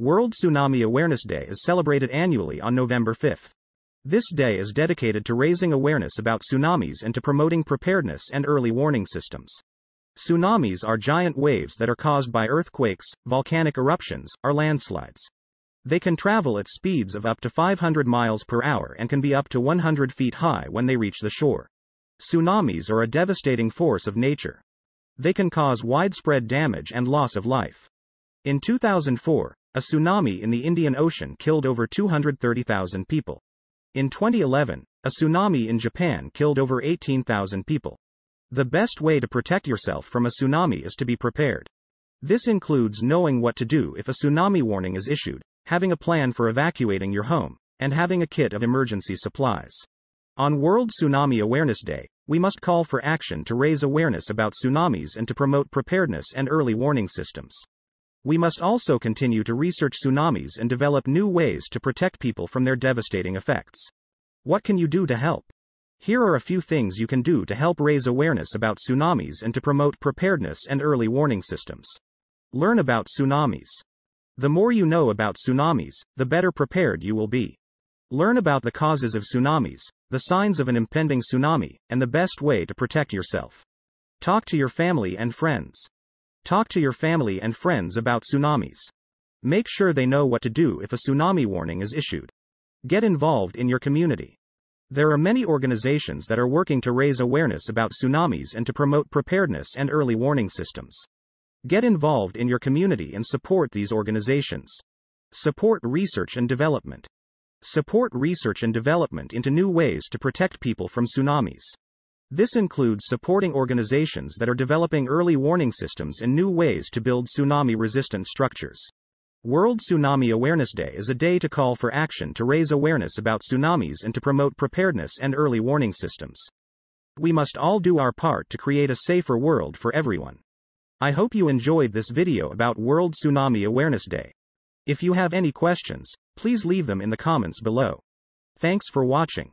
World Tsunami Awareness Day is celebrated annually on November 5th. This day is dedicated to raising awareness about tsunamis and to promoting preparedness and early warning systems. Tsunamis are giant waves that are caused by earthquakes, volcanic eruptions, or landslides. They can travel at speeds of up to 500 miles per hour and can be up to 100 feet high when they reach the shore. Tsunamis are a devastating force of nature. They can cause widespread damage and loss of life. In 2004, a tsunami in the Indian Ocean killed over 230,000 people. In 2011, a tsunami in Japan killed over 18,000 people. The best way to protect yourself from a tsunami is to be prepared. This includes knowing what to do if a tsunami warning is issued, having a plan for evacuating your home, and having a kit of emergency supplies. On World Tsunami Awareness Day, we must call for action to raise awareness about tsunamis and to promote preparedness and early warning systems. We must also continue to research tsunamis and develop new ways to protect people from their devastating effects. What can you do to help? Here are a few things you can do to help raise awareness about tsunamis and to promote preparedness and early warning systems. Learn about tsunamis. The more you know about tsunamis, the better prepared you will be. Learn about the causes of tsunamis, the signs of an impending tsunami, and the best way to protect yourself. Talk to your family and friends. Talk to your family and friends about tsunamis. Make sure they know what to do if a tsunami warning is issued. Get involved in your community. There are many organizations that are working to raise awareness about tsunamis and to promote preparedness and early warning systems. Get involved in your community and support these organizations. Support research and development. Support research and development into new ways to protect people from tsunamis. This includes supporting organizations that are developing early warning systems and new ways to build tsunami-resistant structures. World Tsunami Awareness Day is a day to call for action to raise awareness about tsunamis and to promote preparedness and early warning systems. We must all do our part to create a safer world for everyone. I hope you enjoyed this video about World Tsunami Awareness Day. If you have any questions, please leave them in the comments below. Thanks for watching.